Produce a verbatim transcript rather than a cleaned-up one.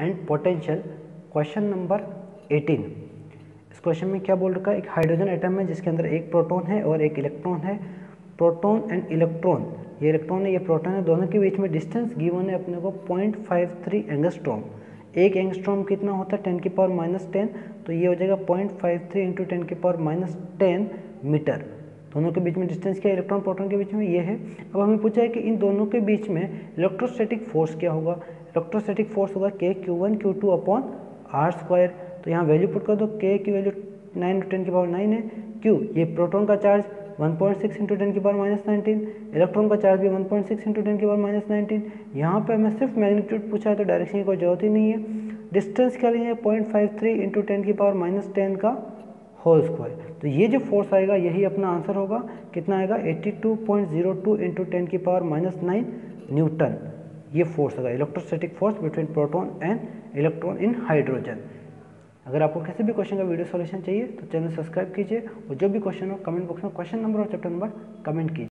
And potential, question number अठारह। इस question में क्या बोल रखा है, एक हाइड्रोजन एटम है जिसके अंदर एक प्रोटॉन है और एक इलेक्ट्रॉन है। प्रोटॉन एंड इलेक्ट्रॉन, ये इलेक्ट्रॉन है, ये प्रोटॉन है, दोनों के बीच में डिस्टेंस गिवन है अपने को पॉइंट फाइव थ्री एंगस्ट्रॉम। एक एंगस्ट्रॉम कितना होता है, टेन की पावर माइनस टेन, तो ये हो जाएगा point five three into ten की पावर माइनस टेन मीटर। दोनों के बीच में डिस्टेंस क्या है, इलेक्ट्रॉन प्रोटॉन के बीच में ये है। अब हमें पूछा है कि इन दोनों के बीच में इलेक्ट्रोस्टैटिक फोर्स क्या होगा, इलेक्ट्रोस्टैटिक फोर्स होगा k q one q two upon r square. तो यहाँ वैल्यू पुट कर दो, के की वैल्यू नाइन इंटू टेन की पावर नाइन है, क्यू ये प्रोटॉन का charge one point six into ten की पावर माइनस नाइनटीन, इलेक्ट्रॉन का चार्ज भी one point six into ten की पावर माइनस नाइनटीन। यहाँ पर हमें सिर्फ मैग्नीट्यूड पूछा है तो डायरेक्शन की कोई जरूरत ही नहीं है। डिस्टेंस क्या लेंगे, point five three into ten की पावर माइनस टेन का होल स्क्वायर। तो ये जो फोर्स आएगा यही अपना आंसर होगा, कितना आएगा, eighty two point zero two into ten की पावर माइनस नाइन न्यूटन। ये फोर्स होगा electrostatic force between proton and electron in hydrogen. अगर आपको किसी भी क्वेश्चन का वीडियो सॉल्यूशन चाहिए तो चैनल सब्सक्राइब कीजिए और जो भी क्वेश्चन हो कमेंट बॉक्स में क्वेश्चन नंबर और चैप्टर नंबर कमेंट कीजिए।